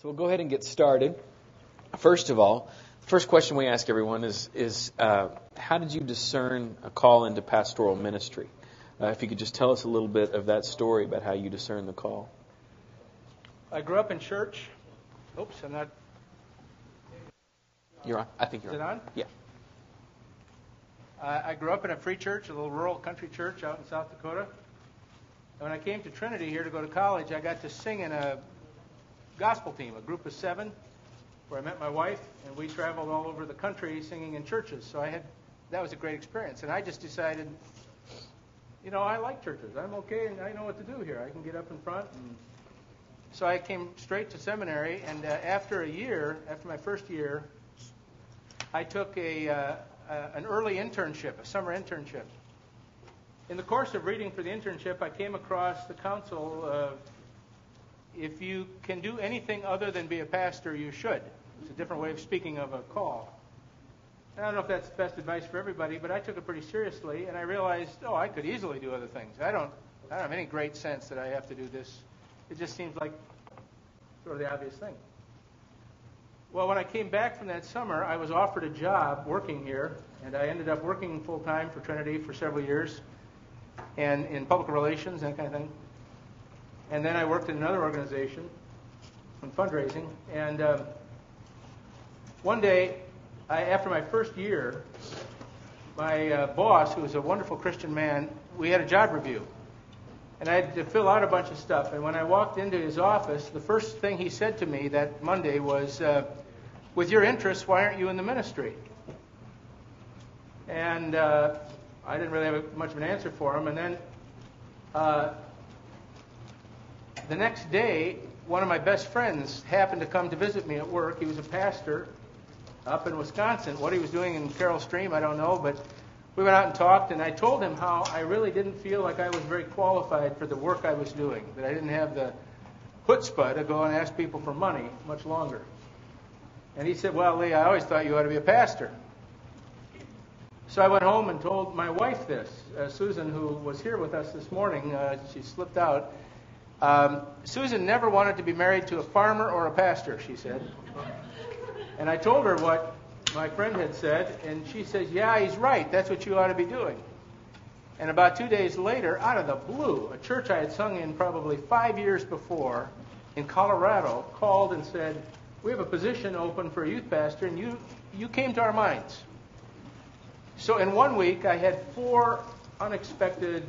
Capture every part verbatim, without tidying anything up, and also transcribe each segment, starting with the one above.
So we'll go ahead and get started. First of all, the first question we ask everyone is, is uh, how did you discern a call into pastoral ministry? Uh, if you could just tell us a little bit of that story about how you discerned the call. I grew up in church. Oops, I'm not... You're on. I think you're on. Is it on? Yeah. Uh, I grew up in a free church, a little rural country church out in South Dakota. And when I came to Trinity here to go to college, I got to sing in a gospel team, a group of seven, where I met my wife, and we traveled all over the country singing in churches. So I had, that was a great experience. And I just decided, you know, I like churches. I'm okay, and I know what to do here. I can get up in front. And so I came straight to seminary, and uh, after a year, after my first year, I took a uh, uh, an early internship, a summer internship. In the course of reading for the internship, I came across the council of, if you can do anything other than be a pastor, you should. It's a different way of speaking of a call. And I don't know if that's the best advice for everybody, but I took it pretty seriously, and I realized, oh, I could easily do other things. I don't, I don't have any great sense that I have to do this. It just seems like sort of the obvious thing. Well, when I came back from that summer, I was offered a job working here, and I ended up working full-time for Trinity for several years, and in public relations, that kind of thing. And then I worked in another organization in fundraising. And um, one day, I, after my first year, my uh, boss, who was a wonderful Christian man, we had a job review. And I had to fill out a bunch of stuff. And when I walked into his office, the first thing he said to me that Monday was, uh, with your interests, why aren't you in the ministry? And uh, I didn't really have much of an answer for him. And then... Uh, The next day, one of my best friends happened to come to visit me at work. He was a pastor up in Wisconsin. What he was doing in Carroll Stream, I don't know, but we went out and talked, and I told him how I really didn't feel like I was very qualified for the work I was doing, that I didn't have the chutzpah to go and ask people for money much longer. And he said, well, Lee, I always thought you ought to be a pastor. So I went home and told my wife this. Uh, Susan, who was here with us this morning, uh, she slipped out. Um, Susan never wanted to be married to a farmer or a pastor, she said. And I told her what my friend had said, and she says, yeah, he's right. That's what you ought to be doing. And about two days later, out of the blue, a church I had sung in probably five years before in Colorado called and said, we have a position open for a youth pastor, and you, you came to our minds. So in one week, I had four unexpected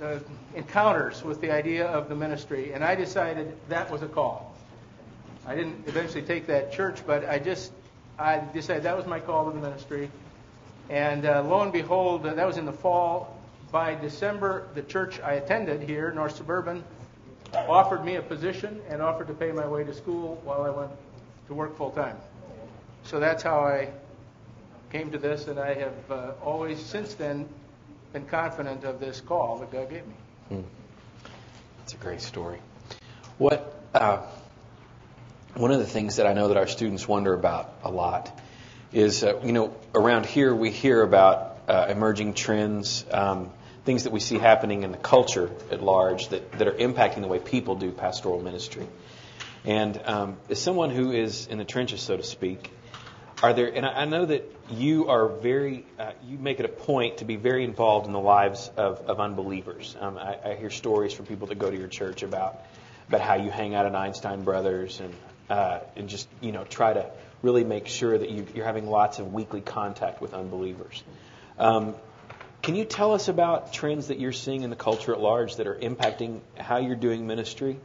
Uh, encounters with the idea of the ministry, and I decided that was a call. I didn't eventually take that church, but I just I decided that was my call to the ministry. And uh, lo and behold, uh, that was in the fall. By December, the church I attended here, North Suburban, offered me a position and offered to pay my way to school while I went to work full time. So that's how I came to this, and I have uh, always since then been confident of this call that God gave me. Hmm. That's a great story. What uh, one of the things that I know that our students wonder about a lot is, uh, you know, around here we hear about uh, emerging trends, um, things that we see happening in the culture at large that, that are impacting the way people do pastoral ministry. And um, as someone who is in the trenches, so to speak, Are there, and I know that you are very, uh, you make it a point to be very involved in the lives of, of unbelievers. Um, I, I hear stories from people that go to your church about about how you hang out at Einstein Brothers and uh, and just, you know, try to really make sure that you, you're having lots of weekly contact with unbelievers. Um, can you tell us about trends that you're seeing in the culture at large that are impacting how you're doing ministry?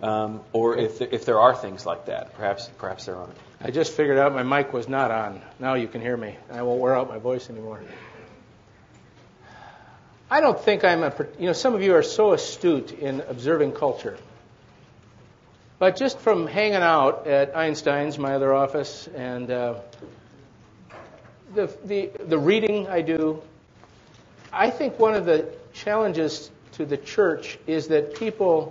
Um, or if there, if there are things like that, perhaps perhaps there aren't. I just figured out my mic was not on. Now you can hear me. I won't wear out my voice anymore. I don't think I'm a... You know, some of you are so astute in observing culture. But just from hanging out at Einstein's, my other office, and uh, the, the the reading I do, I think one of the challenges to the church is that people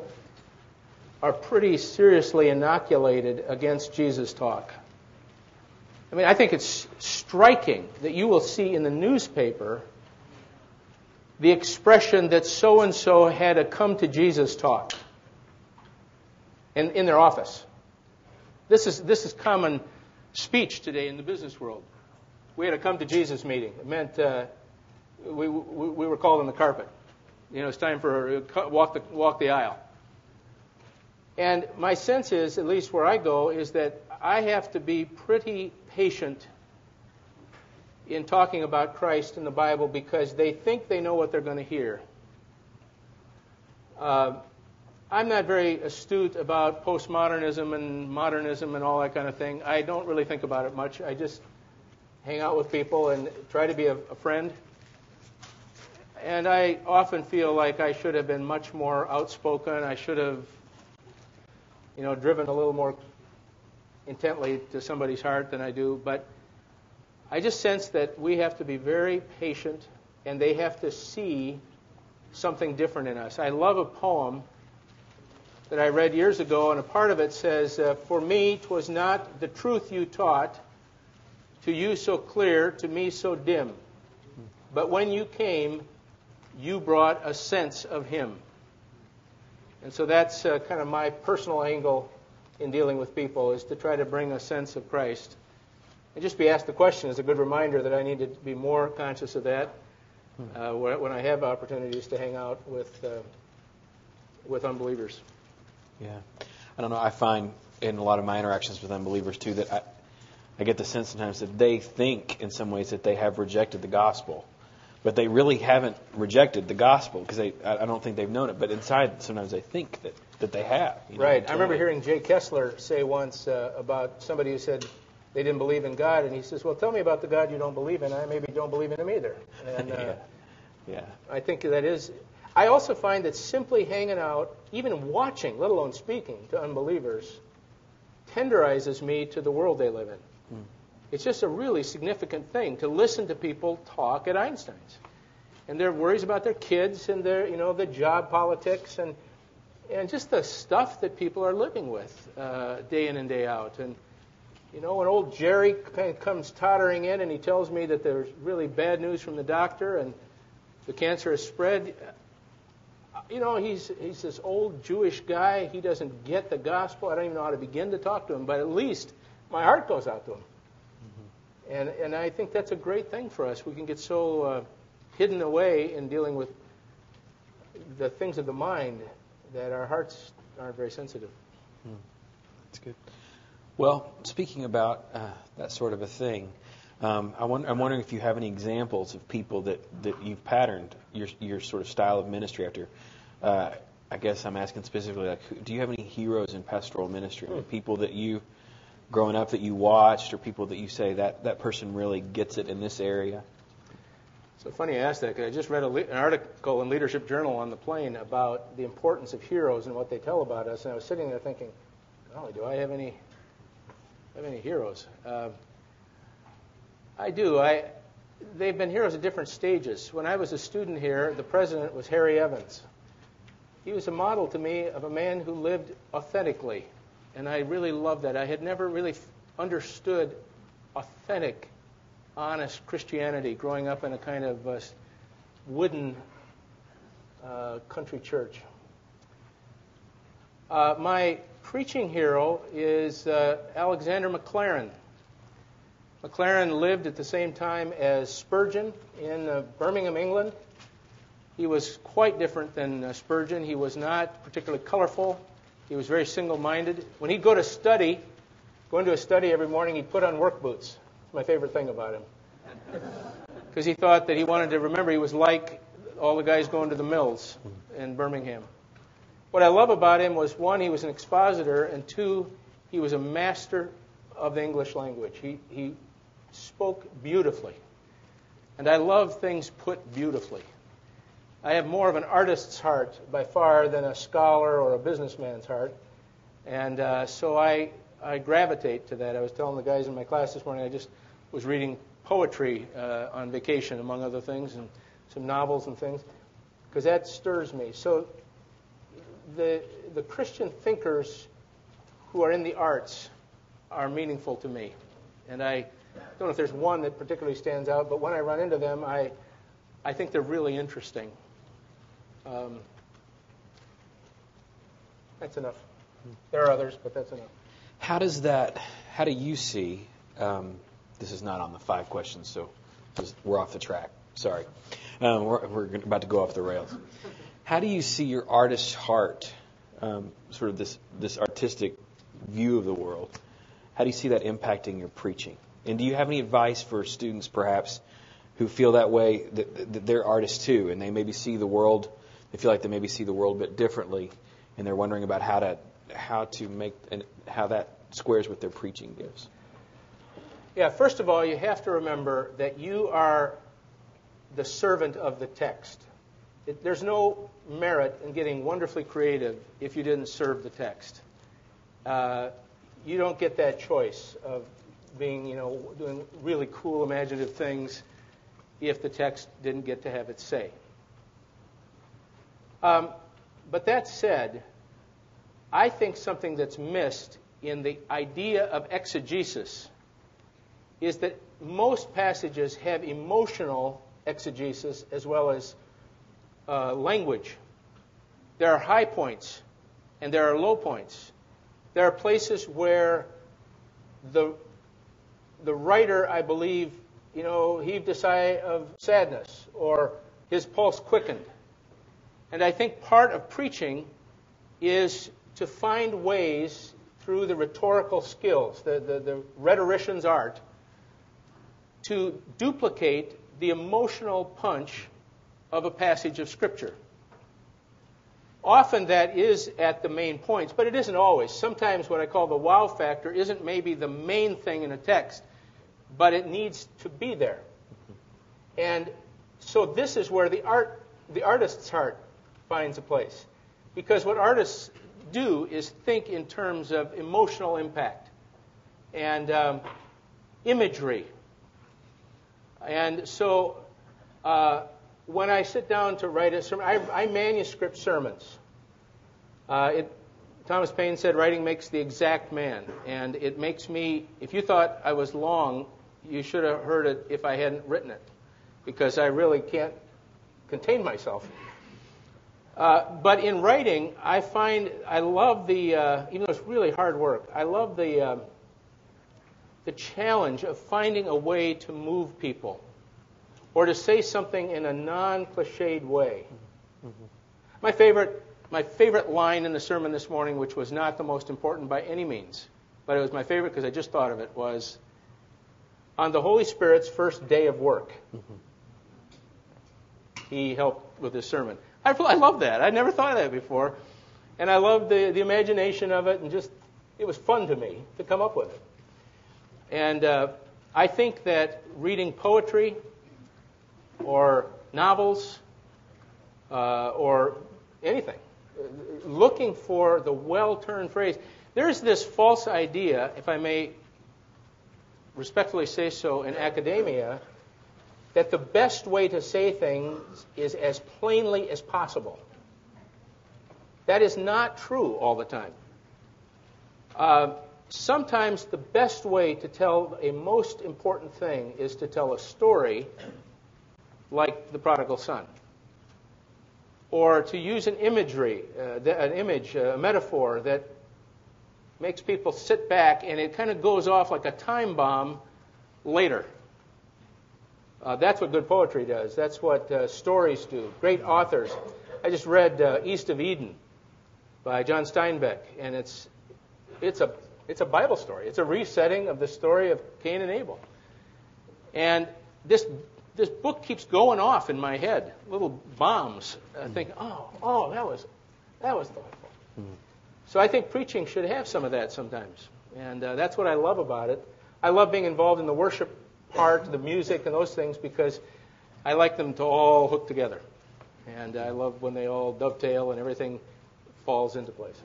are pretty seriously inoculated against Jesus talk. I mean, I think it's striking that you will see in the newspaper the expression that so-and-so had a come-to-Jesus talk in, in their office. This is, this is common speech today in the business world. We had a come to Jesus meeting. It meant uh, we, we we were called on the carpet. You know, it's time for uh, walk the walk the aisle. And my sense is, at least where I go, is that I have to be pretty patient in talking about Christ and the Bible because they think they know what they're going to hear. Uh, I'm not very astute about postmodernism and modernism and all that kind of thing. I don't really think about it much. I just hang out with people and try to be a, a friend. And I often feel like I should have been much more outspoken. I should have, you know, driven a little more intently to somebody's heart than I do. But I just sense that we have to be very patient, and they have to see something different in us. I love a poem that I read years ago, and a part of it says, uh, "For me, 'twas not the truth you taught, to you so clear, to me so dim. But when you came, you brought a sense of him." And so that's uh, kind of my personal angle in dealing with people, is to try to bring a sense of Christ. And just be asked the question is a good reminder that I need to be more conscious of that uh, when I have opportunities to hang out with uh, with unbelievers. Yeah, I don't know. I find in a lot of my interactions with unbelievers too that I, I get the sense sometimes that they think in some ways that they have rejected the gospel, but they really haven't rejected the gospel because they I don't think they've known it. But inside, sometimes they think that, that they have. You know, right. I remember it. Hearing Jay Kessler say once uh, about somebody who said they didn't believe in God, and he says, "Well, tell me about the God you don't believe in. I maybe don't believe in him either." And uh, yeah. yeah, I think that is. I also find that simply hanging out, even watching, let alone speaking to unbelievers, tenderizes me to the world they live in. Mm. It's just a really significant thing to listen to people talk at Einstein's, and their worries about their kids and their, you know, the job politics and and just the stuff that people are living with uh, day in and day out. And you know, when old Jerry comes tottering in and he tells me that there's really bad news from the doctor and the cancer has spread, you know, he's he's this old Jewish guy. He doesn't get the gospel. I don't even know how to begin to talk to him, but at least my heart goes out to him. Mm-hmm. And and I think that's a great thing for us. We can get so uh, hidden away in dealing with the things of the mind that our hearts aren't very sensitive. Mm. That's good. Well, speaking about uh, that sort of a thing, um, I wonder, I'm wondering if you have any examples of people that, that you've patterned your your sort of style of ministry after. Uh, I guess I'm asking specifically, like, do you have any heroes in pastoral ministry? Like people that you, growing up, that you watched, or people that you say, that, that person really gets it in this area? So funny you asked that, because I just read a le- an article in Leadership Journal on the plane about the importance of heroes and what they tell about us, and I was sitting there thinking, golly, do I have any... I have any heroes? Uh, I do. I they've been heroes at different stages. When I was a student here, the president was Harry Evans. He was a model to me of a man who lived authentically, and I really loved that. I had never really f- understood authentic, honest Christianity growing up in a kind of uh, wooden uh, country church. Uh, my preaching hero is uh, Alexander McLaren. McLaren lived at the same time as Spurgeon in uh, Birmingham, England. He was quite different than uh, Spurgeon. He was not particularly colorful. He was very single-minded. When he'd go to study, go into a study every morning, he'd put on work boots. That's my favorite thing about him. Because he thought that he wanted to remember he was like all the guys going to the mills in Birmingham. What I love about him was, one, he was an expositor, and two, he was a master of the English language. He he spoke beautifully. And I love things put beautifully. I have more of an artist's heart by far than a scholar or a businessman's heart. And uh, so I, I gravitate to that. I was telling the guys in my class this morning, I just was reading poetry uh, on vacation, among other things, and some novels and things, because that stirs me. So The the Christian thinkers who are in the arts are meaningful to me. And I don't know if there's one that particularly stands out, but when I run into them, I I think they're really interesting. Um, that's enough. There are others, but that's enough. How does that, how do you see, um, this is not on the five questions, so just, we're off the track, sorry. Um, we're, we're about to go off the rails. How do you see your artist's heart, um, sort of this, this artistic view of the world, how do you see that impacting your preaching? And do you have any advice for students, perhaps, who feel that way, that, that they're artists too, and they maybe see the world, they feel like they maybe see the world a bit differently, and they're wondering about how to how to make and how that squares with their preaching gifts? Yeah, first of all, you have to remember that you are the servant of the text. It, there's no merit in getting wonderfully creative if you didn't serve the text. Uh, you don't get that choice of being, you know, doing really cool, imaginative things if the text didn't get to have its say. Um, but that said, I think something that's missed in the idea of exegesis is that most passages have emotional exegesis as well as uh, language. There are high points and there are low points. There are places where the the writer, I believe, you know, heaved a sigh of sadness or his pulse quickened. And I think part of preaching is to find ways through the rhetorical skills, the, the, the rhetorician's art, to duplicate the emotional punch of a passage of Scripture. Often that is at the main points, but it isn't always. Sometimes what I call the wow factor isn't maybe the main thing in a text, but it needs to be there. And so this is where the art, the artist's heart finds a place. Because what artists do is think in terms of emotional impact and um, imagery. And so... Uh, When I sit down to write a sermon, I, I manuscript sermons. Uh, it, Thomas Paine said, writing makes the exact man. And it makes me, if you thought I was long, you should have heard it if I hadn't written it, because I really can't contain myself. Uh, but in writing, I find, I love the, uh, even though it's really hard work, I love the, uh, the challenge of finding a way to move people, or to say something in a non-cliched way. Mm-hmm. My favorite, my favorite line in the sermon this morning, which was not the most important by any means, but it was my favorite because I just thought of it, was on the Holy Spirit's first day of work. Mm-hmm. He helped with his sermon. I, I love that. I never thought of that before. And I loved the, the imagination of it, and just, it was fun to me to come up with it. And uh, I think that reading poetry, or novels, uh, or anything. Looking for the well-turned phrase. There's this false idea, if I may respectfully say so, in academia, that the best way to say things is as plainly as possible. That is not true all the time. Uh, sometimes the best way to tell a most important thing is to tell a story, like the prodigal son, or to use an imagery, uh, th- an image, uh, a metaphor that makes people sit back, and it kind of goes off like a time bomb later. Uh, that's what good poetry does. That's what uh, stories do. Great authors. I just read uh, East of Eden by John Steinbeck, and it's it's a it's a Bible story. It's a resetting of the story of Cain and Abel, and this. This book keeps going off in my head, little bombs. I think, oh, oh, that was, that was thoughtful. Mm-hmm. So I think preaching should have some of that sometimes, and uh, that's what I love about it. I love being involved in the worship part, the music, and those things, because I like them to all hook together, and I love when they all dovetail and everything falls into place.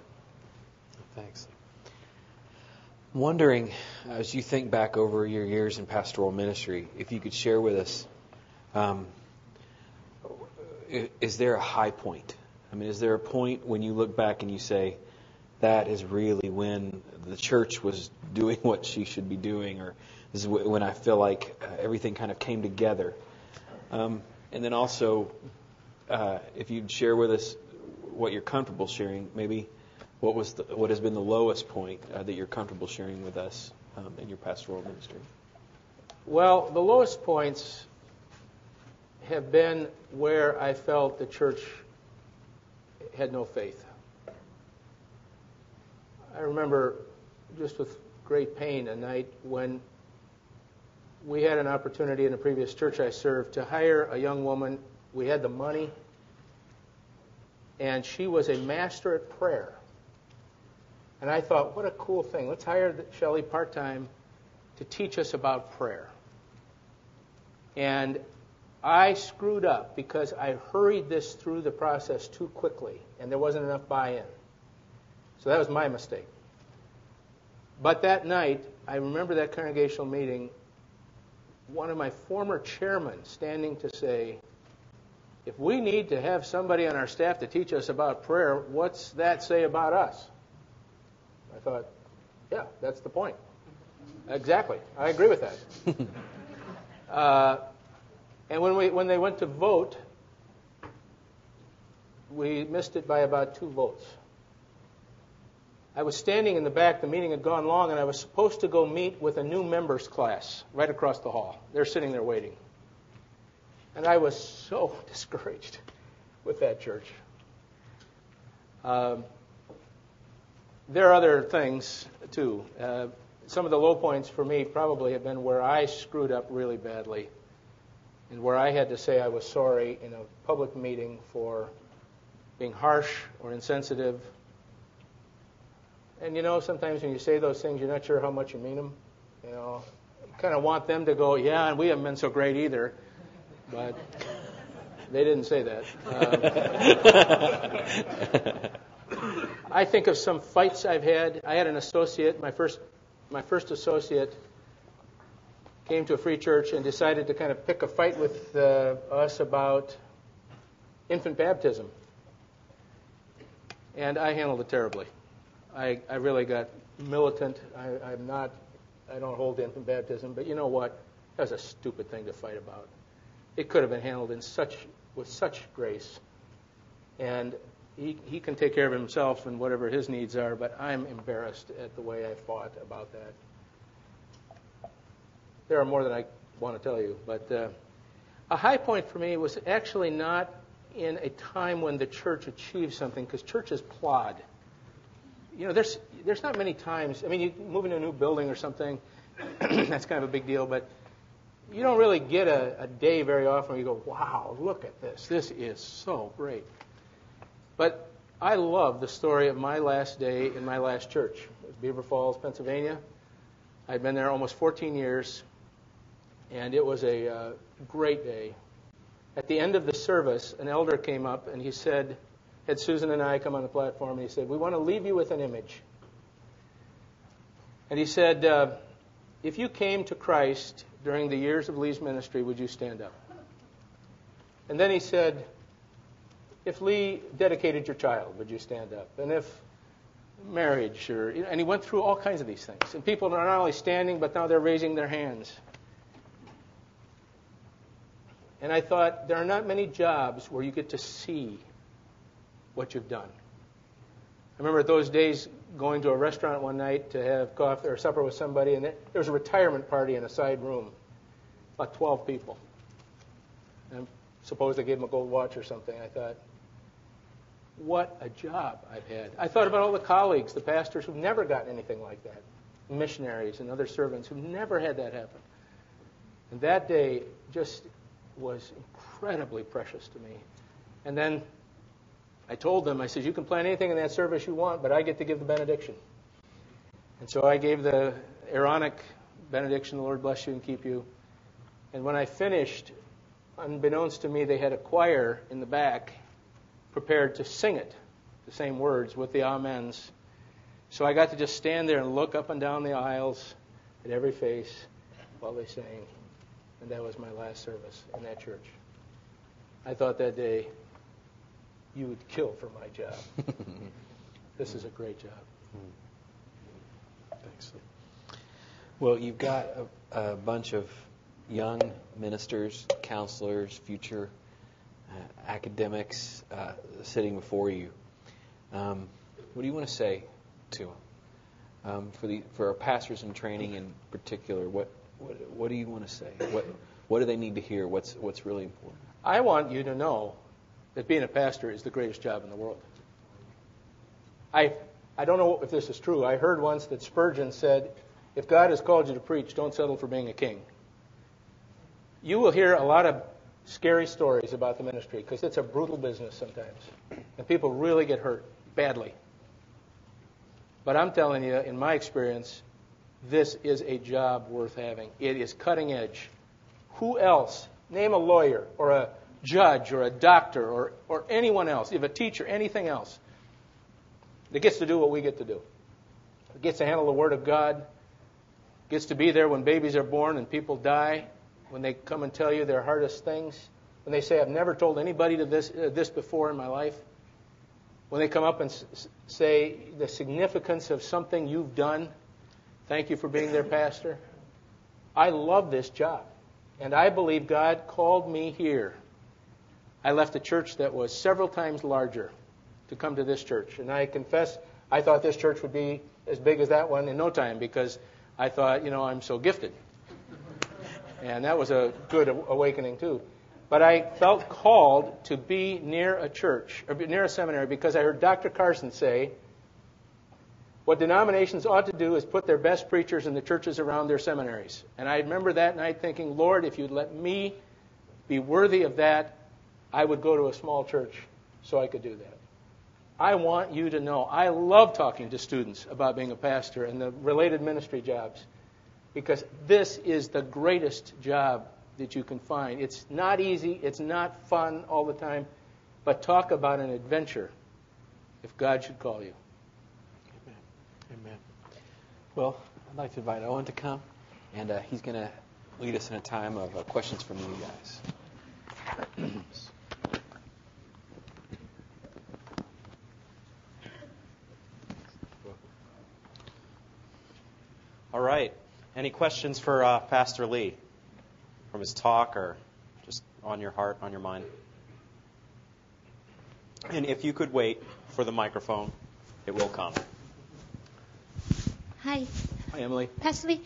Thanks. I'm wondering, as you think back over your years in pastoral ministry, if you could share with us. Um, is there a high point? I mean, is there a point when you look back and you say, that is really when the church was doing what she should be doing, or this is when I feel like uh, everything kind of came together? Um, and then also, uh, if you'd share with us what you're comfortable sharing, maybe what was the, what has been the lowest point uh, that you're comfortable sharing with us um, in your pastoral ministry? Well, the lowest points have been where I felt the church had no faith. I remember just with great pain a night when we had an opportunity in a previous church I served to hire a young woman. We had the money, and she was a master at prayer. And I thought, what a cool thing. Let's hire Shelley part-time to teach us about prayer. And I screwed up because I hurried this through the process too quickly, and there wasn't enough buy-in. So that was my mistake. But that night, I remember that congregational meeting, one of my former chairmen standing to say, if we need to have somebody on our staff to teach us about prayer, what's that say about us? I thought, yeah, that's the point. Exactly. I agree with that. uh, and when we when they went to vote, we missed it by about two votes. I was standing in the back. The meeting had gone long, and I was supposed to go meet with a new members class right across the hall. They're sitting there waiting. And I was so discouraged with that church. Um, there are other things, too. Uh, some of the low points for me probably have been where I screwed up really badly and where I had to say I was sorry in a public meeting for being harsh or insensitive. And, you know, sometimes when you say those things, you're not sure how much you mean them. You know, you kind of want them to go, yeah, and we haven't been so great either. But they didn't say that. Um, I think of some fights I've had. I had an associate. My first, my first associate came to a free church and decided to kind of pick a fight with uh, us about infant baptism. And I handled it terribly. I, I really got militant. I, I'm not, I don't hold infant baptism, but you know what? That was a stupid thing to fight about. It could have been handled in such with such grace. And he he can take care of himself and whatever his needs are, but I'm embarrassed at the way I fought about that. There are more than I want to tell you, but uh, a high point for me was actually not in a time when the church achieved something, because churches plod. You know, there's there's not many times. I mean, you move into a new building or something, that's kind of a big deal. But you don't really get a, a day very often where you go, wow, look at this. This is so great. But I love the story of my last day in my last church. It was Beaver Falls, Pennsylvania. I'd been there almost fourteen years, and it was a uh, great day. At the end of the service, an elder came up, and he said, had Susan and I come on the platform, and he said, we want to leave you with an image. And he said, uh, if you came to Christ during the years of Lee's ministry, would you stand up? And then he said, if Lee dedicated your child, would you stand up? And if marriage, or, and he went through all kinds of these things. And people are not only standing, but now they're raising their hands. And I thought, there are not many jobs where you get to see what you've done. I remember those days going to a restaurant one night to have coffee or supper with somebody, and there was a retirement party in a side room, about twelve people. And I suppose they gave them a gold watch or something. I thought, what a job I've had. I thought about all the colleagues, the pastors who've never gotten anything like that, missionaries and other servants who've never had that happen. And that day just was incredibly precious to me. And then I told them, I said, you can plan anything in that service you want, but I get to give the benediction. And so I gave the Aaronic benediction, the Lord bless you and keep you. And when I finished, unbeknownst to me, they had a choir in the back prepared to sing it, the same words with the amens. So I got to just stand there and look up and down the aisles at every face while they sang. And that was my last service in that church. I thought that day, you would kill for my job. This is a great job. Thanks. Well, you've got a, a bunch of young ministers, counselors, future uh, academics uh, sitting before you. Um, What do you want to say to them? Um, for the for our pastors in training in particular, what what, what do you want to say? What what do they need to hear? What's what's really important? I want you to know that being a pastor is the greatest job in the world. I I don't know if this is true. I heard once that Spurgeon said, if God has called you to preach, don't settle for being a king. You will hear a lot of scary stories about the ministry because it's a brutal business sometimes. And people really get hurt badly. But I'm telling you, in my experience, this is a job worth having. It is cutting edge. Who else? Name a lawyer or a judge or a doctor or, or anyone else, if a teacher, anything else, that gets to do what we get to do. It gets to handle the Word of God, gets to be there when babies are born and people die, when they come and tell you their hardest things, when they say, I've never told anybody to this, uh, this before in my life, when they come up and s- say the significance of something you've done. Thank you for being their pastor. I love this job, and I believe God called me here. I left a church that was several times larger to come to this church, and I confess I thought this church would be as big as that one in no time because I thought, you know, I'm so gifted. And that was a good awakening, too. But I felt called to be near a church, or near a seminary, because I heard Doctor Carson say, what denominations ought to do is put their best preachers in the churches around their seminaries. And I remember that night thinking, Lord, if you'd let me be worthy of that, I would go to a small church so I could do that. I want you to know, I love talking to students about being a pastor and the related ministry jobs, because this is the greatest job that you can find. It's not easy. It's not fun all the time. But talk about an adventure if God should call you. Amen. Amen. Well, I'd like to invite Owen to come, and uh, he's going to lead us in a time of uh, questions from you guys. All right. Any questions for uh, Pastor Lee? From his talk, or just on your heart, on your mind. And if you could wait for the microphone, it will come. Hi. Hi, Emily. Pastor Lee,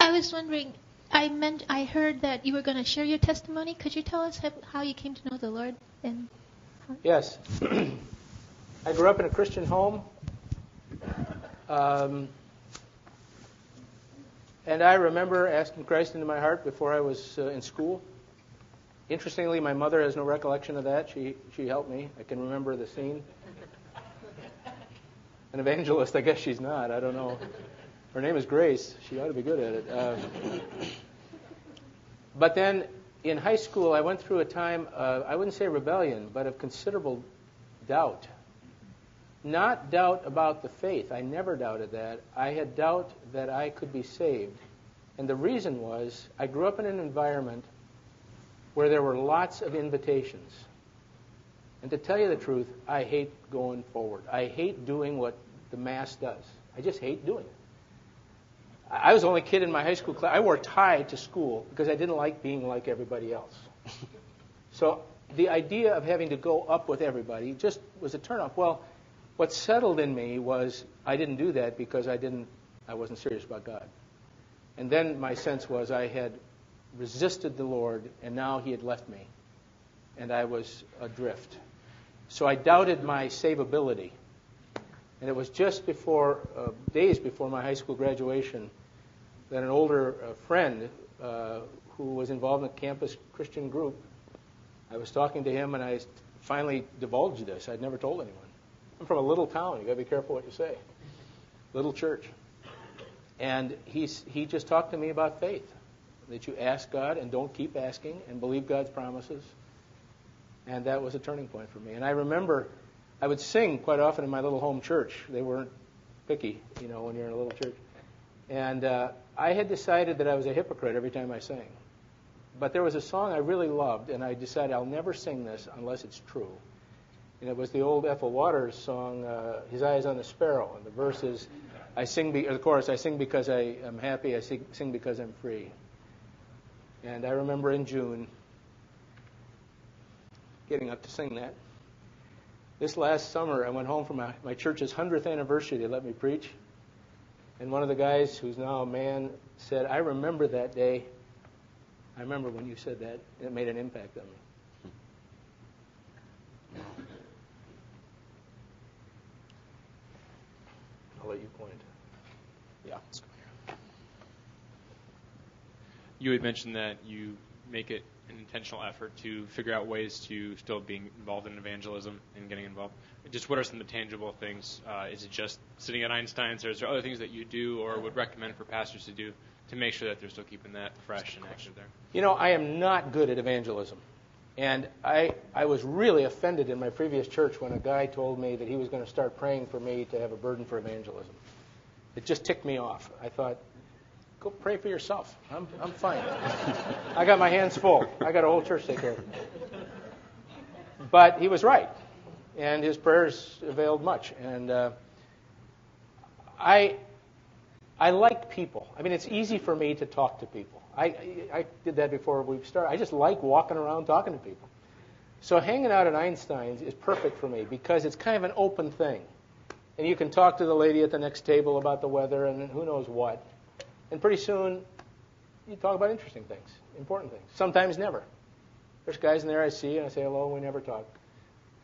I was wondering, I meant, I heard that you were going to share your testimony. Could you tell us how, how you came to know the Lord? And how? Yes. I grew up in a Christian home. Um... And I remember asking Christ into my heart before I was uh, in school. Interestingly, my mother has no recollection of that. She she helped me. I can remember the scene. An evangelist, I guess she's not. I don't know. Her name is Grace. She ought to be good at it. Um, but then in high school, I went through a time of, I wouldn't say rebellion, but of considerable doubt. Not doubt about the faith. I never doubted that. I had doubt that I could be saved. And the reason was I grew up in an environment where there were lots of invitations. And to tell you the truth, I hate going forward. I hate doing what the mass does. I just hate doing it. I was the only kid in my high school class. I wore a tie to school because I didn't like being like everybody else. So the idea of having to go up with everybody just was a turnoff. Well, what settled in me was I didn't do that because I didn't, I wasn't serious about God. And then my sense was I had resisted the Lord, and now He had left me, and I was adrift. So I doubted my savability. And it was just before, uh, days before my high school graduation, that an older uh, friend uh, who was involved in a campus Christian group, I was talking to him, and I finally divulged this. I'd never told anyone. I'm from a little town. You've got to be careful what you say. Little church. And he, he just talked to me about faith, that you ask God and don't keep asking and believe God's promises. And that was a turning point for me. And I remember I would sing quite often in my little home church. They weren't picky, you know, when you're in a little church. And uh, I had decided that I was a hypocrite every time I sang. But there was a song I really loved, and I decided I'll never sing this unless it's true. And it was the old Ethel Waters song, uh, His Eye on the Sparrow. And the verse is, I sing be, or the chorus, I sing because I am happy, I sing, sing because I'm free. And I remember in June getting up to sing that. This last summer, I went home for my, my church's hundredth anniversary. They let me preach. And one of the guys, who's now a man, said, I remember that day. I remember when you said that. And it made an impact on me. I'll let you point. Yeah, let's go here. You had mentioned that you make it an intentional effort to figure out ways to still being involved in evangelism and getting involved. Just what are some of the tangible things? Uh, is it just sitting at Einstein's, or is there other things that you do or would recommend for pastors to do to make sure that they're still keeping that fresh and active there? You know, I am not good at evangelism. And I I was really offended in my previous church when a guy told me that he was going to start praying for me to have a burden for evangelism. It just ticked me off. I thought, go pray for yourself. I'm I'm fine. I got my hands full. I got a whole church to take care of. But he was right, and his prayers availed much. And uh, I I like people. I mean, it's easy for me to talk to people. I I did that before we started. I just like walking around talking to people. So hanging out at Einstein's is perfect for me because it's kind of an open thing, and you can talk to the lady at the next table about the weather and who knows what. And pretty soon, you talk about interesting things, important things. Sometimes never. There's guys in there I see, and I say hello, and we never talk.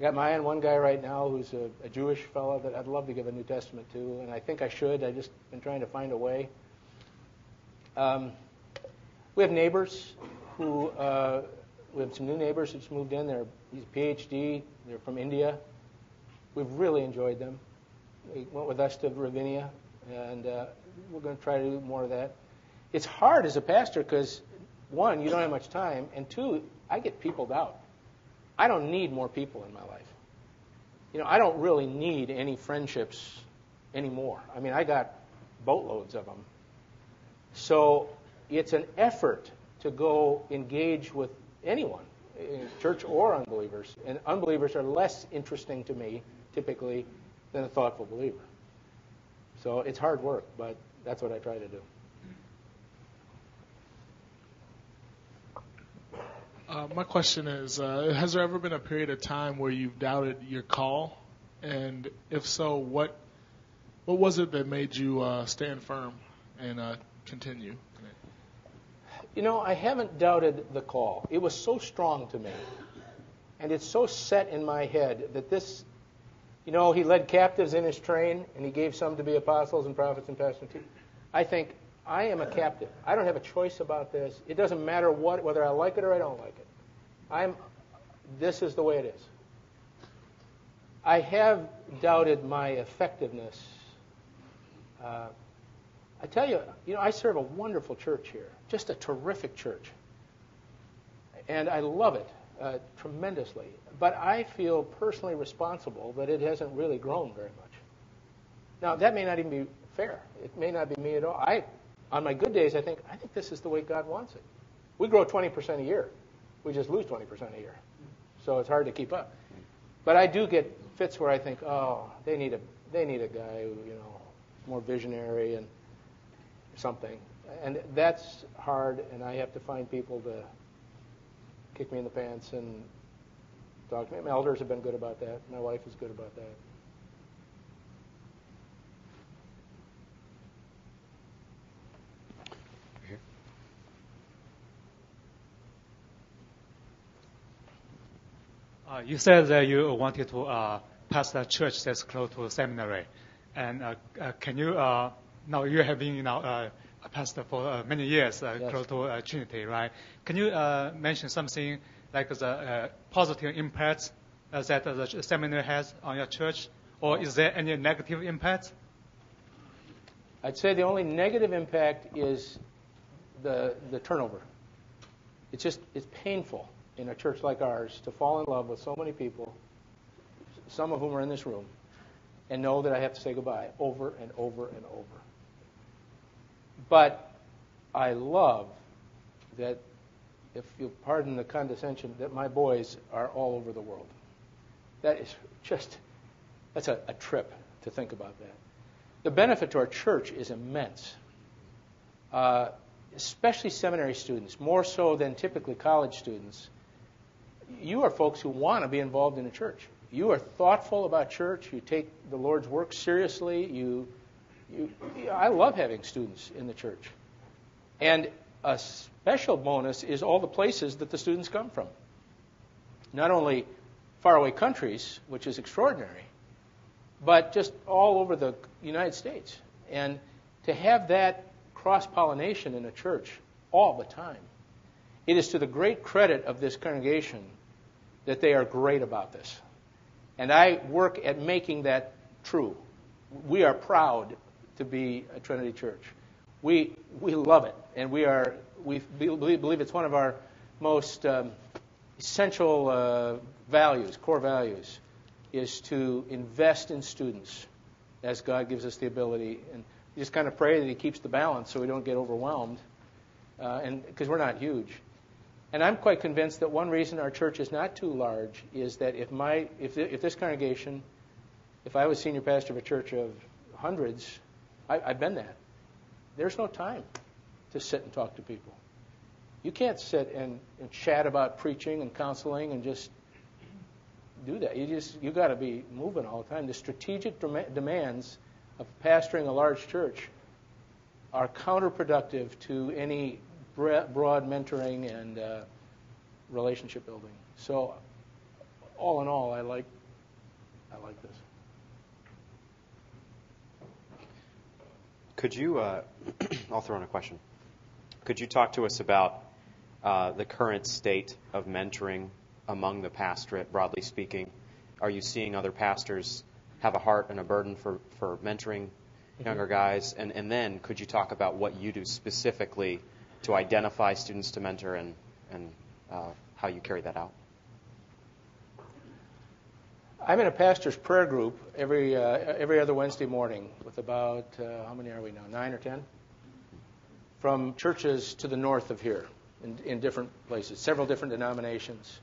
I got my eye on one guy right now who's a, a Jewish fellow that I'd love to give a New Testament to, and I think I should. I've just been trying to find a way. Um, we have neighbors who, uh, we have some new neighbors who just moved in. They're, he's a P H D. They're from India. We've really enjoyed them. They went with us to Ravinia, and uh, we're going to try to do more of that. It's hard as a pastor because, one, you don't have much time, and two, I get peopled out. I don't need more people in my life. You know, I don't really need any friendships anymore. I mean, I got boatloads of them. So it's an effort to go engage with anyone, church or unbelievers, and unbelievers are less interesting to me, typically, than a thoughtful believer. So it's hard work, but that's what I try to do. Uh, my question is, uh, has there ever been a period of time where you've doubted your call? And if so, what what was it that made you uh, stand firm and uh, continue? You know, I haven't doubted the call. It was so strong to me, and it's so set in my head that this... You know, he led captives in his train, and he gave some to be apostles and prophets and pastors and teachers. I think, I am a captive. I don't have a choice about this. It doesn't matter what, whether I like it or I don't like it. I'm. This is the way it is. I have doubted my effectiveness. Uh, I tell you, you know, I serve a wonderful church here, just a terrific church. And I love it uh, tremendously. But I feel personally responsible that it hasn't really grown very much. Now, that may not even be fair. It may not be me at all. I, on my good days, I think, I think this is the way God wants it. We grow twenty percent a year. We just lose twenty percent a year. So it's hard to keep up. But I do get fits where I think, oh, they need a, they need a guy who, you know, more visionary and something. And that's hard, and I have to find people to kick me in the pants and talk to me. My elders have been good about that. My wife is good about that. Here. Uh, you said that you wanted to uh, pastor a church that's close to a seminary, and uh, uh, can you uh, now you have been you know, uh, a pastor for uh, many years uh, yes. close to uh, Trinity, right? Can you uh, mention something? Like the uh, positive impacts uh, that uh, the seminary has on your church, or is there any negative impact? I'd say the only negative impact is the the turnover. It's just it's painful in a church like ours to fall in love with so many people, some of whom are in this room, and know that I have to say goodbye over and over and over. But I love that. If you'll pardon the condescension, that my boys are all over the world. That is just, that's a, a trip to think about that. The benefit to our church is immense, uh, especially seminary students, more so than typically college students. You are folks who want to be involved in a church. you are thoughtful about church. You take the Lord's work seriously. You, you, I love having students in the church. And a special bonus is all the places that the students come from. Not only faraway countries, which is extraordinary, but just all over the United States. And to have that cross-pollination in a church all the time, it is to the great credit of this congregation that they are great about this. And I work at making that true. We are proud to be a Trinity Church. We we love it, and we are we believe it's one of our most um, essential uh, values, core values, is to invest in students as God gives us the ability, and just kind of pray that He keeps the balance so we don't get overwhelmed, uh, and because we're not huge. And I'm quite convinced that one reason our church is not too large is that if my if if this congregation, if I was senior pastor of a church of hundreds, I, I've been that. There's no time to sit and talk to people. You can't sit and, and chat about preaching and counseling and just do that. You just you got to be moving all the time. The strategic dem- demands of pastoring a large church are counterproductive to any broad mentoring and uh, relationship building. So, all in all, I like I like this. Could you? Uh, I'll throw in a question. Could you talk to us about uh, the current state of mentoring among the pastorate, broadly speaking? Are you seeing other pastors have a heart and a burden for for mentoring younger mm-hmm. guys? And and then could you talk about what you do specifically to identify students to mentor and, and uh, how you carry that out? I'm in a pastor's prayer group every uh, every other Wednesday morning with about, uh, how many are we now, nine or ten? From churches to the north of here in, in different places, several different denominations.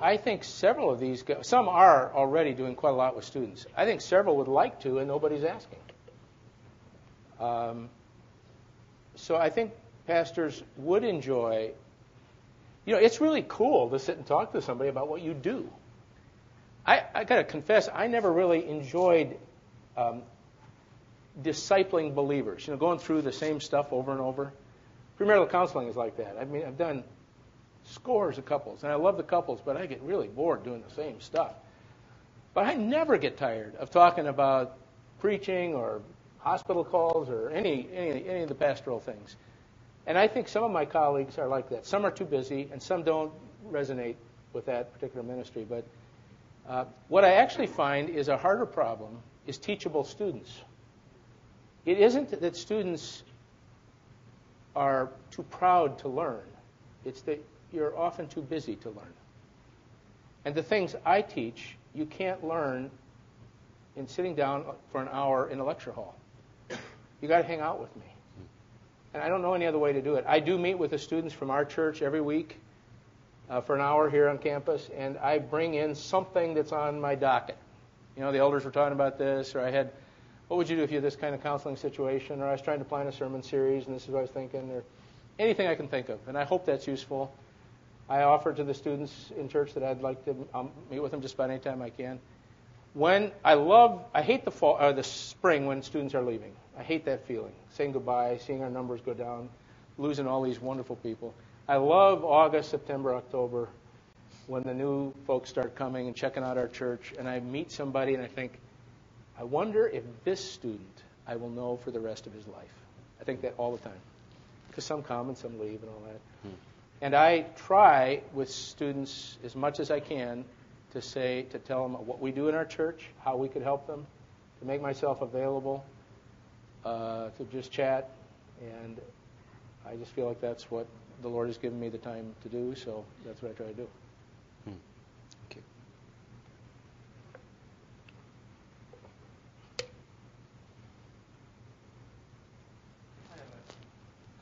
I think several of these, guys, some are already doing quite a lot with students. I think several would like to and nobody's asking. Um So I think pastors would enjoy, you know, it's really cool to sit and talk to somebody about what you do. I, I got to confess, I never really enjoyed um, discipling believers, you know, going through the same stuff over and over. Premarital counseling is like that. I mean, I've done scores of couples, and I love the couples, but I get really bored doing the same stuff. But I never get tired of talking about preaching or hospital calls or any, any any of the pastoral things. And I think some of my colleagues are like that. Some are too busy, and some don't resonate with that particular ministry. But uh, what I actually find is a harder problem is teachable students. It isn't that students are too proud to learn. It's that you're often too busy to learn. And the things I teach, you can't learn in sitting down for an hour in a lecture hall. You got to hang out with me. And I don't know any other way to do it. I do meet with the students from our church every week uh, for an hour here on campus, and I bring in something that's on my docket. You know, the elders were talking about this, or I had, what would you do if you had this kind of counseling situation, or I was trying to plan a sermon series, and this is what I was thinking, or anything I can think of. And I hope that's useful. I offer to the students in church that I'd like to I'll meet with them just about any time I can. When I love, I hate the fall or the spring when students are leaving. I hate that feeling, saying goodbye, seeing our numbers go down, losing all these wonderful people. I love August, September, October, when the new folks start coming and checking out our church, and I meet somebody and I think, I wonder if this student I will know for the rest of his life. I think that all the time, because some come and some leave and all that. Hmm. And I try with students as much as I can to say, to tell them what we do in our church, how we could help them, to make myself available, uh, to just chat. And I just feel like that's what the Lord has given me the time to do, so that's what I try to do. Hmm. Thank you.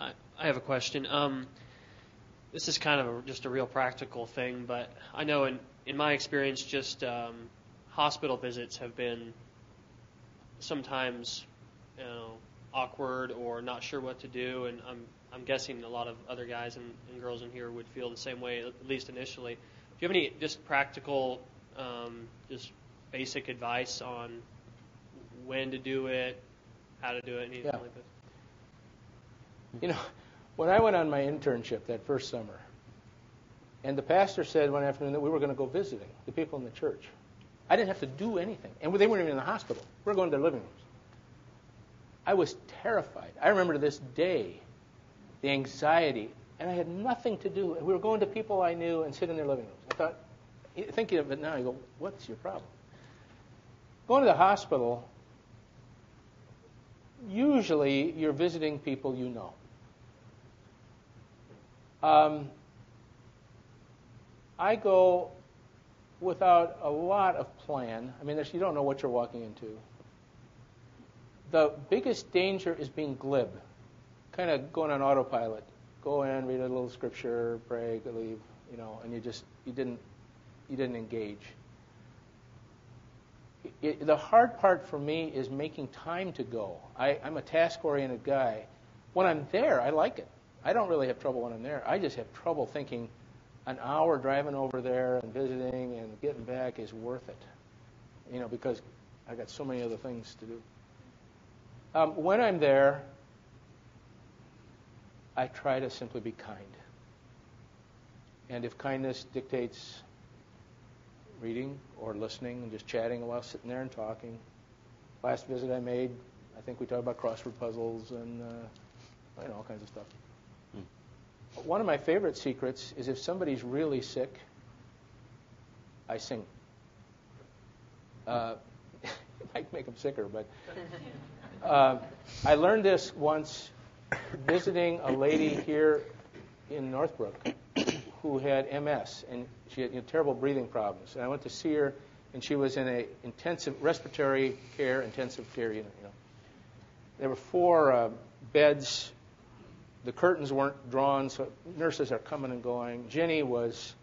I, I have a question. Um, this is kind of a, just a real practical thing, but I know in In my experience, just um, hospital visits have been sometimes, you know, awkward or not sure what to do, and I'm I'm guessing a lot of other guys and, and girls in here would feel the same way, at least initially. you have any just practical, um, just basic advice on when to do it, how to do it, anything yeah. like this? You know, when I went on my internship that first summer, and the pastor said one afternoon that we were going to go visiting the people in the church. I didn't have to do anything. And they weren't even in the hospital. We were going to their living rooms. I was terrified. I remember to this day the anxiety, and I had nothing to do. We were going to people I knew and sit in their living rooms. I thought, thinking of it now, I go, what's your problem? Going to the hospital, usually you're visiting people you know. Um, I go without a lot of plan. I mean, you don't know what you're walking into. The biggest danger is being glib, kind of going on autopilot. Go in, read a little scripture, pray, leave, you know, and you just you didn't you didn't engage. It, the hard part for me is making time to go. I, I'm a task-oriented guy. When I'm there, I like it. I don't really have trouble when I'm there. I just have trouble thinking an hour driving over there and visiting and getting back is worth it, you know, because I got so many other things to do. Um, when I'm there, I try to simply be kind. And if kindness dictates reading or listening and just chatting while sitting there and talking. Last visit I made, I think we talked about crossword puzzles and uh, you know, all kinds of stuff. Hmm. One of my favorite secrets is if somebody's really sick, I sing. Uh, it might make them sicker, but... Uh, I learned this once visiting a lady here in Northbrook who had M S, and she had you know, terrible breathing problems. And I went to see her, and she was in a intensive respiratory care intensive care unit. You know, there were four uh, beds. The curtains weren't drawn, so nurses are coming and going. Jenny was.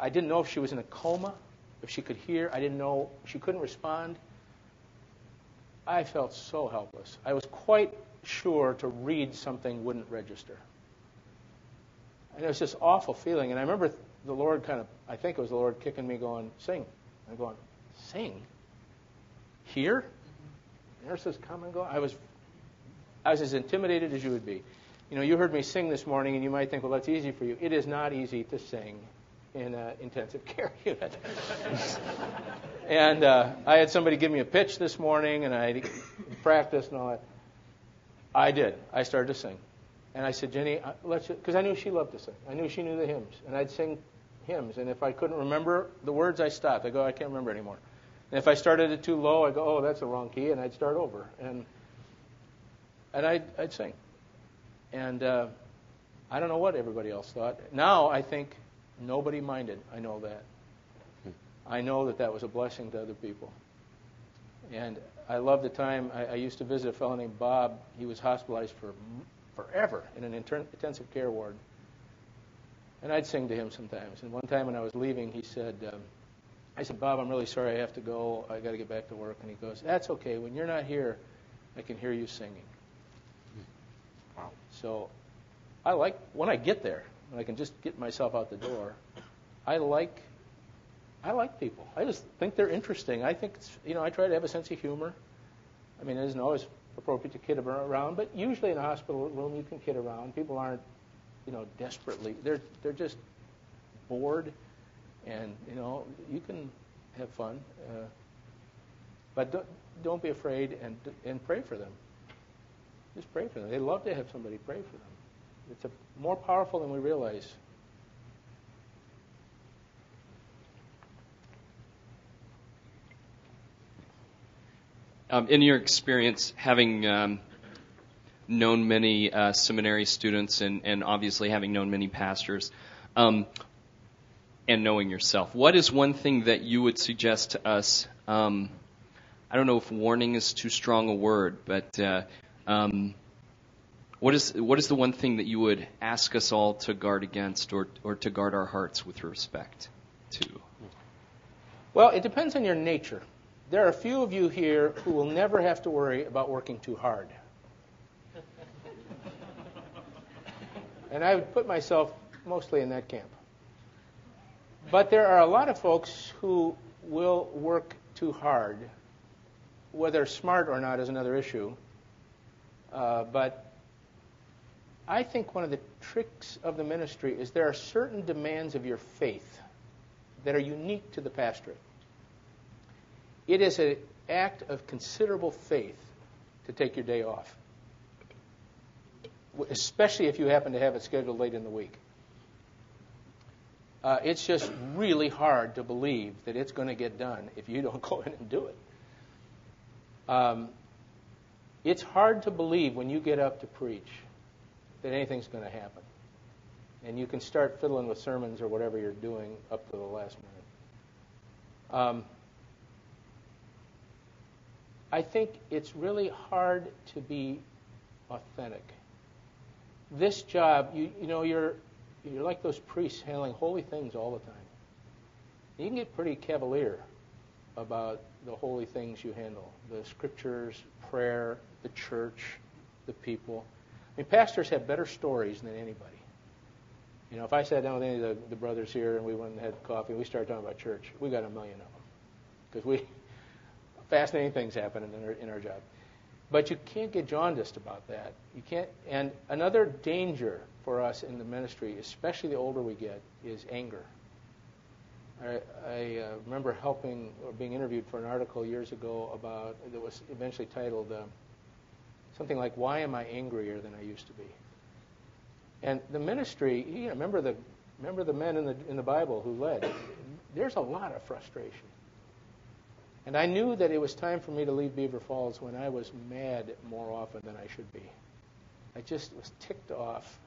I didn't know if she was in a coma, if she could hear. I didn't know. She couldn't respond. I felt so helpless. I was quite sure to read something wouldn't register. And it was this awful feeling. And I remember the Lord kind of, I think it was the Lord kicking me going, sing. I'm going, sing? Here? Mm-hmm. Nurses come and go. I was I was as intimidated as you would be. You know, you heard me sing this morning, and you might think, well, that's easy for you. It is not easy to sing in an intensive care unit. And uh, I had somebody give me a pitch this morning, and I practiced and all that. I did. I started to sing. And I said, Jenny, let's, because I knew she loved to sing. I knew she knew the hymns. And I'd sing hymns. And if I couldn't remember the words, I stopped. I go, I can't remember anymore. And if I started it too low, I'd go, oh, that's the wrong key. And I'd start over. And and I'd, I'd sing. And uh, I don't know what everybody else thought. Now I think nobody minded. I know that. I know that that was a blessing to other people. And I love the time I, I used to visit a fellow named Bob. He was hospitalized for forever in an intern, intensive care ward. And I'd sing to him sometimes. And one time when I was leaving, he said, um, I said, Bob, I'm really sorry I have to go. I got to get back to work. And he goes, that's okay. When you're not here, I can hear you singing. Wow. So I like, when I get there, when I can just get myself out the door, I like... I like people. I just think they're interesting. I think, it's, you know, I try to have a sense of humor. I mean, it isn't always appropriate to kid around, but usually in a hospital room you can kid around. People aren't, you know, desperately. They're they're just bored, and, you know, you can have fun. Uh, but don't, don't be afraid and and pray for them. Just pray for them. They love to have somebody pray for them. It's a, more powerful than we realize. Um, in your experience, having um, known many uh, seminary students and, and obviously having known many pastors, um, and knowing yourself, what is one thing that you would suggest to us? Um, I don't know if warning is too strong a word, but uh, um, what is what is the one thing that you would ask us all to guard against, or or to guard our hearts with respect to? Well, it depends on your nature. There are a few of you here who will never have to worry about working too hard. And I would put myself mostly in that camp. But there are a lot of folks who will work too hard. Whether smart or not is another issue. Uh, but I think one of the tricks of the ministry is there are certain demands of your faith that are unique to the pastorate. It is an act of considerable faith to take your day off, especially if you happen to have it scheduled late in the week. Uh, it's just really hard to believe that it's going to get done if you don't go in and do it. Um, it's hard to believe when you get up to preach that anything's going to happen. And you can start fiddling with sermons or whatever you're doing up to the last minute. Um, I think it's really hard to be authentic. This job, you, you know, you're you're like those priests handling holy things all the time. You can get pretty cavalier about the holy things you handle, the scriptures, prayer, the church, the people. I mean, pastors have better stories than anybody. You know, if I sat down with any of the, the brothers here and we went and had coffee and we started talking about church, we got a million of them. Because we, fascinating things happen in our, in our job. But you can't get jaundiced about that. You can't. And another danger for us in the ministry, especially the older we get, is anger. I, I uh, remember helping or being interviewed for an article years ago about that was eventually titled uh, something like, "Why am I angrier than I used to be?" And the ministry, you know, remember the remember the men in the in the Bible who led. There's a lot of frustration. And I knew that it was time for me to leave Beaver Falls when I was mad more often than I should be. I just was ticked off.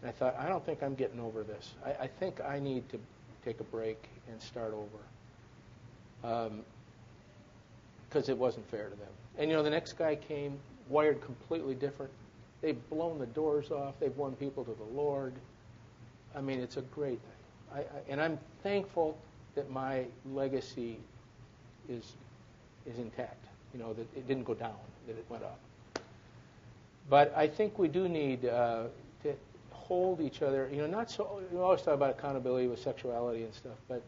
And I thought, I don't think I'm getting over this. I, I think I need to take a break and start over. Because um, it wasn't fair to them. And, you know, the next guy came, wired completely different. They've blown the doors off. They've won people to the Lord. I mean, it's a great thing. I, I, and I'm thankful that my legacy is is intact, you know, that it didn't go down, that it went up. But I think we do need uh, to hold each other, you know, not so, you always talk about accountability with sexuality and stuff, but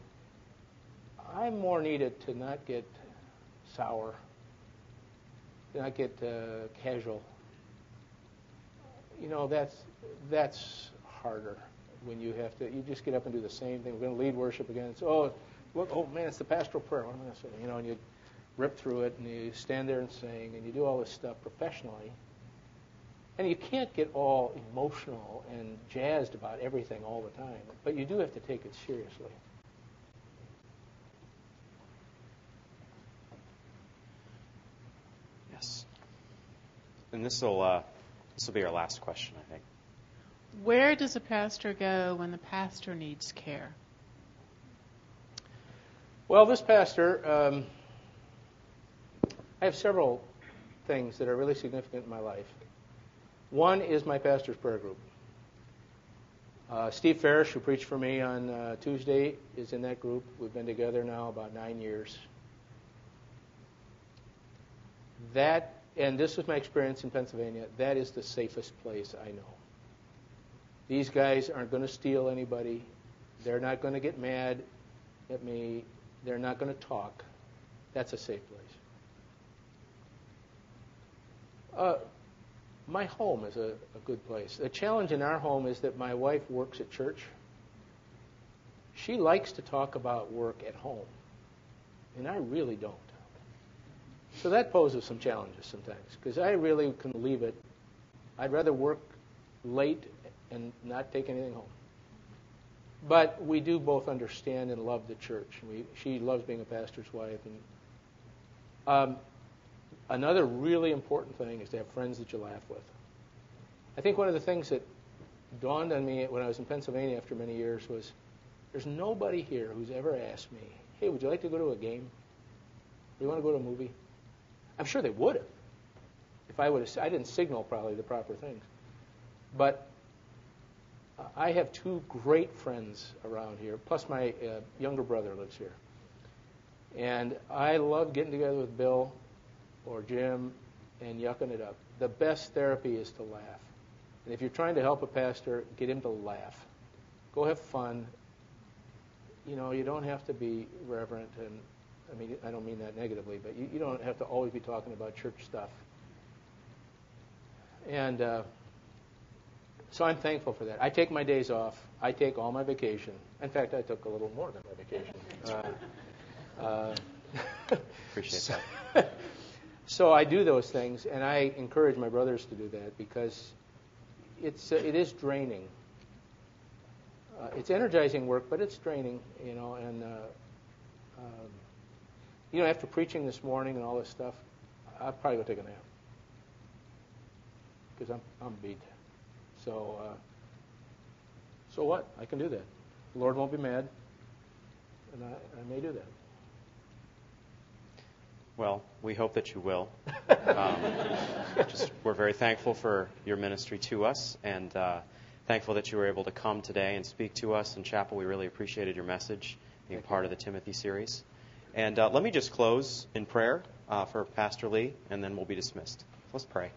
I more needed to not get sour, to not get uh, casual. You know, that's that's harder when you have to, you just get up and do the same thing. We're going to lead worship again. It's, oh, Look, oh, man, it's the pastoral prayer. What am I going to say? You know, and you rip through it, and you stand there and sing, and you do all this stuff professionally. And you can't get all emotional and jazzed about everything all the time, but you do have to take it seriously. Yes. And this will uh, this will be our last question, I think. Where does a pastor go when the pastor needs care? Well, this pastor, um, I have several things that are really significant in my life. One is my pastor's prayer group. Uh, Steve Ferris, who preached for me on uh, Tuesday, is in that group. We've been together now about nine years. That, and this was my experience in Pennsylvania, that is the safest place I know. These guys aren't going to steal anybody. They're not going to get mad at me. They're not going to talk. That's a safe place. Uh, my home is a, a good place. The challenge in our home is that my wife works at church. She likes to talk about work at home, and I really don't. So that poses some challenges sometimes, because I really can leave it. I'd rather work late and not take anything home. But we do both understand and love the church. We, she loves being a pastor's wife. And um, another really important thing is to have friends that you laugh with. I think one of the things that dawned on me when I was in Pennsylvania after many years was, there's nobody here who's ever asked me, hey, would you like to go to a game? Do you want to go to a movie? I'm sure they would have. If I would have, I didn't signal probably the proper things. But I have two great friends around here, plus my uh, younger brother lives here. And I love getting together with Bill or Jim and yucking it up. The best therapy is to laugh. And if you're trying to help a pastor, get him to laugh. Go have fun. you know, you don't have to be reverent, and I mean, I don't mean that negatively, but you, you don't have to always be talking about church stuff. And uh, so I'm thankful for that. I take my days off. I take all my vacation. In fact, I took a little more than my vacation. Uh, uh, Appreciate so, that. So I do those things, and I encourage my brothers to do that because it's uh, it is draining. Uh, it's energizing work, but it's draining, you know. And uh, um, you know, after preaching this morning and all this stuff, I'll probably go take a nap because I'm I'm beat. So uh, so what? I can do that. The Lord won't be mad, and I, I may do that. Well, we hope that you will. Um, just, we're very thankful for your ministry to us, and uh, thankful that you were able to come today and speak to us in chapel. We really appreciated your message, being Thank part you. Of the Timothy series. And uh, let me just close in prayer uh, for Pastor Lee, and then we'll be dismissed. Let's pray.